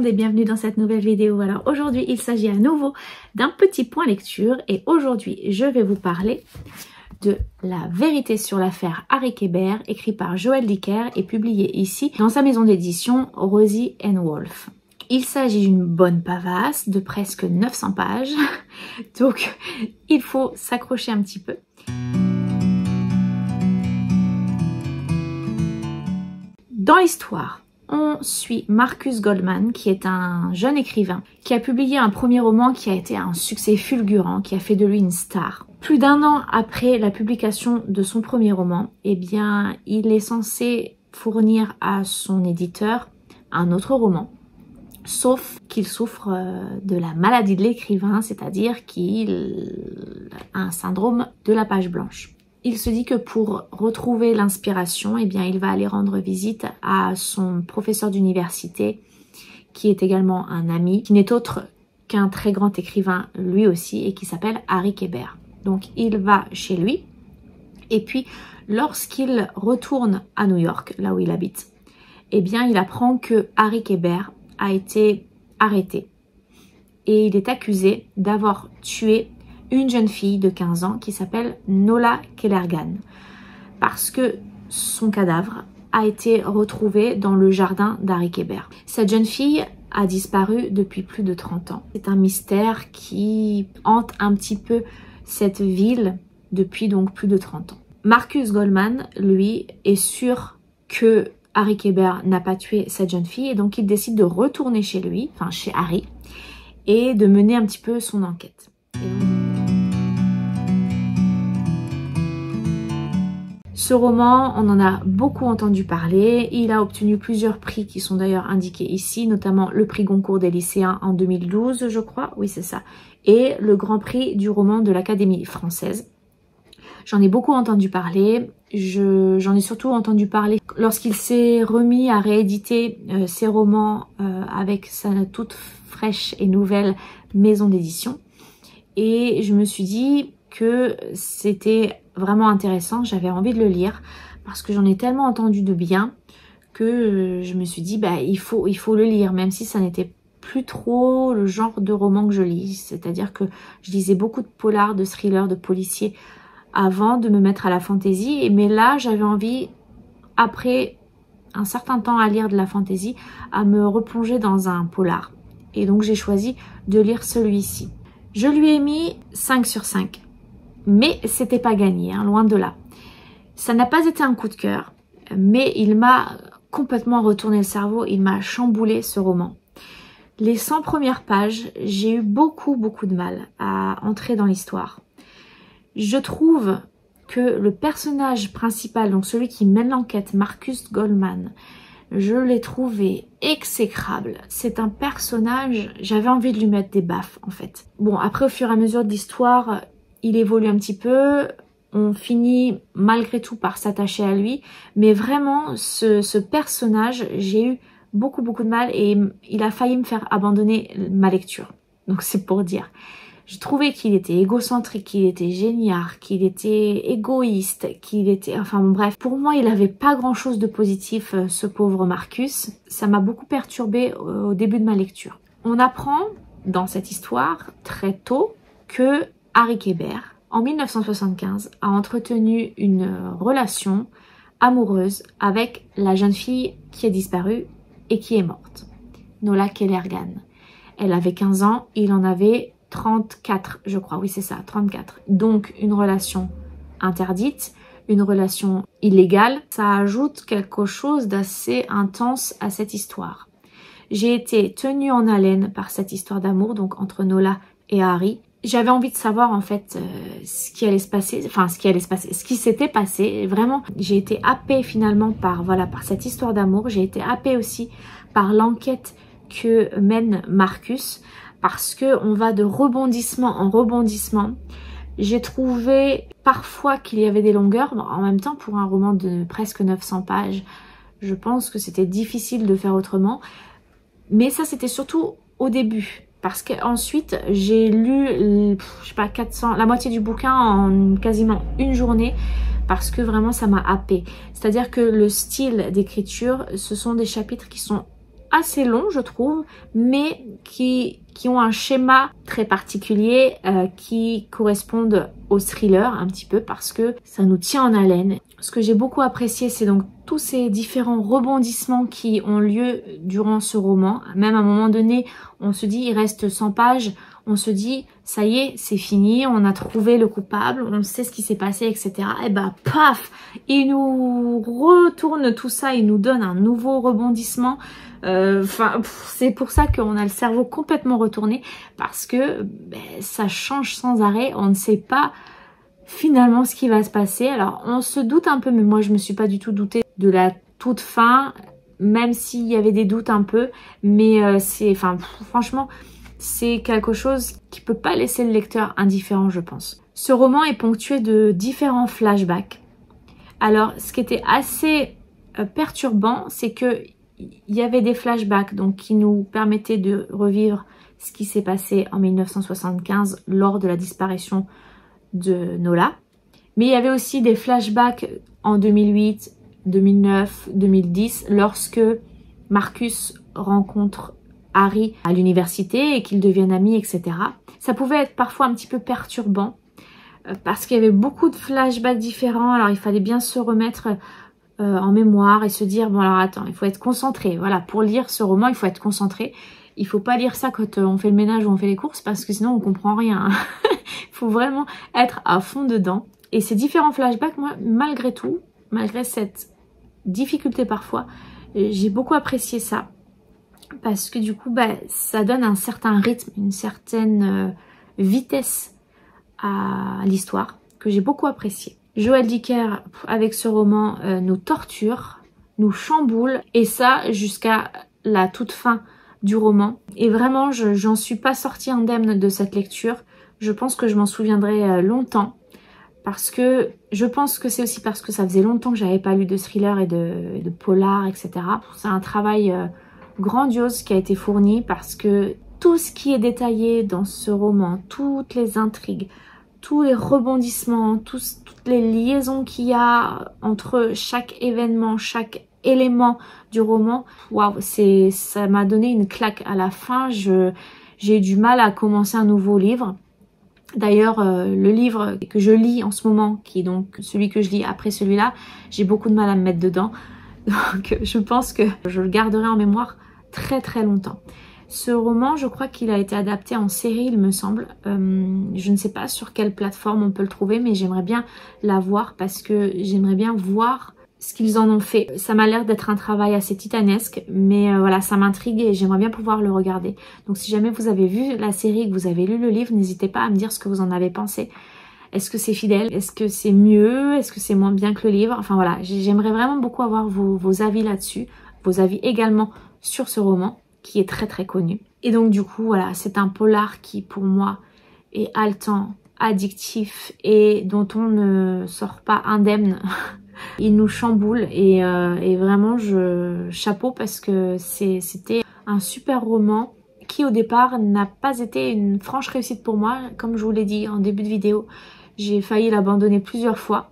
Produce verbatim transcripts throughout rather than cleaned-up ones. monde et bienvenue dans cette nouvelle vidéo. Alors aujourd'hui il s'agit à nouveau d'un petit point lecture et aujourd'hui je vais vous parler de La vérité sur l'affaire Harry Québert, écrit par Joël Dicker et publié ici dans sa maison d'édition Rosie and Wolf. Il s'agit d'une bonne pavasse de presque neuf cents pages, donc il faut s'accrocher un petit peu. Dans l'histoire, on suit Marcus Goldman qui est un jeune écrivain qui a publié un premier roman qui a été un succès fulgurant, qui a fait de lui une star. Plus d'un an après la publication de son premier roman, eh bien, il est censé fournir à son éditeur un autre roman. Sauf qu'il souffre de la maladie de l'écrivain, c'est-à-dire qu'il a un syndrome de la page blanche. Il se dit que pour retrouver l'inspiration, eh bien, il va aller rendre visite à son professeur d'université, qui est également un ami, qui n'est autre qu'un très grand écrivain lui aussi, et qui s'appelle Harry Québert. Donc il va chez lui, et puis lorsqu'il retourne à New York, là où il habite, eh bien, il apprend que Harry Québert a été arrêté. Et il est accusé d'avoir tué une jeune fille de quinze ans qui s'appelle Nola Kellergan, parce que son cadavre a été retrouvé dans le jardin d'Harry Québert. Cette jeune fille a disparu depuis plus de trente ans. C'est un mystère qui hante un petit peu cette ville depuis donc plus de trente ans. Marcus Goldman, lui, est sûr que Harry Québert n'a pas tué cette jeune fille et donc il décide de retourner chez lui, enfin chez Harry, et de mener un petit peu son enquête. Ce roman, on en a beaucoup entendu parler, il a obtenu plusieurs prix qui sont d'ailleurs indiqués ici, notamment le prix Goncourt des lycéens en deux mille douze, je crois, oui c'est ça, et le grand prix du roman de l'Académie française. J'en ai beaucoup entendu parler, je, j'en ai surtout entendu parler lorsqu'il s'est remis à rééditer euh, ses romans euh, avec sa toute fraîche et nouvelle maison d'édition. Et je me suis dit que c'était vraiment intéressant, j'avais envie de le lire parce que j'en ai tellement entendu de bien que je me suis dit bah il faut il faut le lire, même si ça n'était plus trop le genre de roman que je lis, c'est-à-dire que je lisais beaucoup de polars, de thrillers, de policiers avant de me mettre à la fantaisie, mais là j'avais envie, après un certain temps à lire de la fantaisie, à me replonger dans un polar, et donc j'ai choisi de lire celui-ci. Je lui ai mis cinq sur cinq. Mais c'était pas gagné, hein, loin de là. Ça n'a pas été un coup de cœur, mais il m'a complètement retourné le cerveau, il m'a chamboulé ce roman. Les cent premières pages, j'ai eu beaucoup, beaucoup de mal à entrer dans l'histoire. Je trouve que le personnage principal, donc celui qui mène l'enquête, Marcus Goldman, je l'ai trouvé exécrable. C'est un personnage, j'avais envie de lui mettre des baffes, en fait. Bon, après, au fur et à mesure de l'histoire, il évolue un petit peu, on finit malgré tout par s'attacher à lui, mais vraiment ce, ce personnage, j'ai eu beaucoup beaucoup de mal et il a failli me faire abandonner ma lecture. Donc c'est pour dire. Je trouvais qu'il était égocentrique, qu'il était géniard, qu'il était égoïste, qu'il était... Enfin bon, bref, pour moi il n'avait pas grand chose de positif, ce pauvre Marcus. Ça m'a beaucoup perturbée au début de ma lecture. On apprend dans cette histoire très tôt que Harry Québert, en mille neuf cent soixante-quinze, a entretenu une relation amoureuse avec la jeune fille qui est disparue et qui est morte, Nola Kellergan. Elle avait quinze ans, il en avait trente-quatre, je crois, oui c'est ça, trente-quatre. Donc une relation interdite, une relation illégale, ça ajoute quelque chose d'assez intense à cette histoire. J'ai été tenue en haleine par cette histoire d'amour, donc entre Nola et Harry. J'avais envie de savoir en fait euh, ce qui allait se passer, enfin ce qui allait se passer, ce qui s'était passé. Vraiment, j'ai été happée finalement par voilà par cette histoire d'amour. J'ai été happée aussi par l'enquête que mène Marcus, parce que on va de rebondissement en rebondissement. J'ai trouvé parfois qu'il y avait des longueurs. Bon, en même temps, pour un roman de presque neuf cents pages, je pense que c'était difficile de faire autrement. Mais ça, c'était surtout au début. Parce qu'ensuite, j'ai lu, je sais pas, quatre cents, la moitié du bouquin en quasiment une journée, parce que vraiment ça m'a happé. C'est-à-dire que le style d'écriture, ce sont des chapitres qui sont assez longs, je trouve, mais qui, qui ont un schéma très particulier, euh, qui correspondent au thriller un petit peu parce que ça nous tient en haleine. Ce que j'ai beaucoup apprécié, c'est donc tous ces différents rebondissements qui ont lieu durant ce roman. Même à un moment donné, on se dit, il reste cent pages, on se dit, ça y est, c'est fini, on a trouvé le coupable, on sait ce qui s'est passé, et cetera. Et bah, paf, il nous retourne tout ça, il nous donne un nouveau rebondissement. Enfin, euh, c'est pour ça qu'on a le cerveau complètement retourné, parce que ben, ça change sans arrêt, on ne sait pas finalement ce qui va se passer. Alors, on se doute un peu, mais moi, je me suis pas du tout doutée de la toute fin, même s'il y avait des doutes un peu, mais euh, c'est, enfin, franchement, c'est quelque chose qui peut pas laisser le lecteur indifférent, je pense. Ce roman est ponctué de différents flashbacks. Alors, ce qui était assez euh, perturbant, c'est que il y avait des flashbacks donc qui nous permettaient de revivre ce qui s'est passé en mille neuf cent soixante-quinze lors de la disparition de Nola. Mais il y avait aussi des flashbacks en deux mille huit, deux mille neuf, deux mille dix, lorsque Marcus rencontre Harry à l'université et qu'ils deviennent amis, et cetera. Ça pouvait être parfois un petit peu perturbant parce qu'il y avait beaucoup de flashbacks différents. Alors il fallait bien se remettre Euh, en mémoire et se dire, bon alors attends, il faut être concentré. Voilà, pour lire ce roman, il faut être concentré. Il faut pas lire ça quand euh, on fait le ménage ou on fait les courses parce que sinon on comprend rien. Hein. Il faut vraiment être à fond dedans. Et ces différents flashbacks, moi, malgré tout, malgré cette difficulté parfois, j'ai beaucoup apprécié ça. Parce que du coup, bah, ça donne un certain rythme, une certaine euh, vitesse à l'histoire que j'ai beaucoup appréciée. Joël Dicker, avec ce roman, euh, nous torture, nous chamboule, et ça jusqu'à la toute fin du roman. Et vraiment, je j'en suis pas sortie indemne de cette lecture. Je pense que je m'en souviendrai longtemps, parce que je pense que c'est aussi parce que ça faisait longtemps que j'avais pas lu de thriller et de, de polar, et cetera. C'est un travail euh, grandiose qui a été fourni, parce que tout ce qui est détaillé dans ce roman, toutes les intrigues, tous les rebondissements, tous, toutes les liaisons qu'il y a entre chaque événement, chaque élément du roman, waouh, c'est, ça m'a donné une claque à la fin. Je, j'ai eu du mal à commencer un nouveau livre. D'ailleurs, euh, le livre que je lis en ce moment, qui est donc celui que je lis après celui-là, j'ai beaucoup de mal à me mettre dedans. Donc, je pense que je le garderai en mémoire très très longtemps. Ce roman, je crois qu'il a été adapté en série, il me semble. Euh, je ne sais pas sur quelle plateforme on peut le trouver, mais j'aimerais bien la voir parce que j'aimerais bien voir ce qu'ils en ont fait. Ça m'a l'air d'être un travail assez titanesque, mais euh, voilà, ça m'intrigue et j'aimerais bien pouvoir le regarder. Donc si jamais vous avez vu la série et que vous avez lu le livre, n'hésitez pas à me dire ce que vous en avez pensé. Est-ce que c'est fidèle? Est-ce que c'est mieux? Est-ce que c'est moins bien que le livre? Enfin voilà, j'aimerais vraiment beaucoup avoir vos, vos avis là-dessus, vos avis également sur ce roman, qui est très très connu. Et donc du coup, voilà, c'est un polar qui pour moi est haletant, addictif et dont on ne sort pas indemne. Il nous chamboule et, euh, et vraiment, je chapeau parce que c'était un super roman qui au départ n'a pas été une franche réussite pour moi. Comme je vous l'ai dit en début de vidéo, j'ai failli l'abandonner plusieurs fois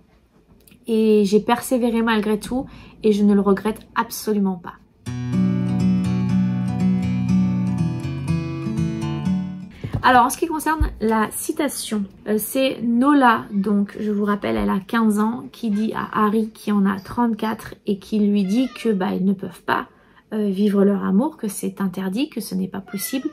et j'ai persévéré malgré tout et je ne le regrette absolument pas. Alors, en ce qui concerne la citation, euh, c'est Nola, donc je vous rappelle, elle a quinze ans, qui dit à Harry, qui en a trente-quatre, et qui lui dit que bah, ils ne peuvent pas euh, vivre leur amour, que c'est interdit, que ce n'est pas possible.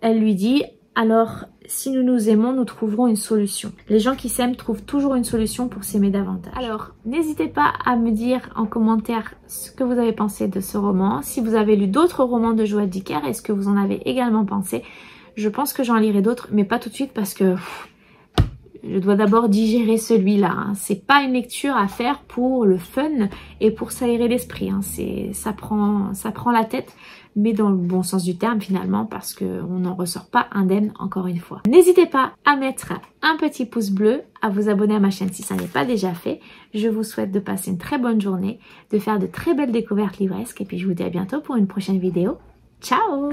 Elle lui dit, alors, si nous nous aimons, nous trouverons une solution. Les gens qui s'aiment trouvent toujours une solution pour s'aimer davantage. Alors, n'hésitez pas à me dire en commentaire ce que vous avez pensé de ce roman. Si vous avez lu d'autres romans de Joël Dicker, est-ce que vous en avez également pensé? Je pense que j'en lirai d'autres, mais pas tout de suite parce que pff, je dois d'abord digérer celui-là. Hein. C'est pas une lecture à faire pour le fun et pour s'aérer l'esprit. Hein. Ça prend, ça prend la tête, mais dans le bon sens du terme finalement, parce qu'on n'en ressort pas indemne encore une fois. N'hésitez pas à mettre un petit pouce bleu, à vous abonner à ma chaîne si ça n'est pas déjà fait. Je vous souhaite de passer une très bonne journée, de faire de très belles découvertes livresques et puis je vous dis à bientôt pour une prochaine vidéo. Ciao!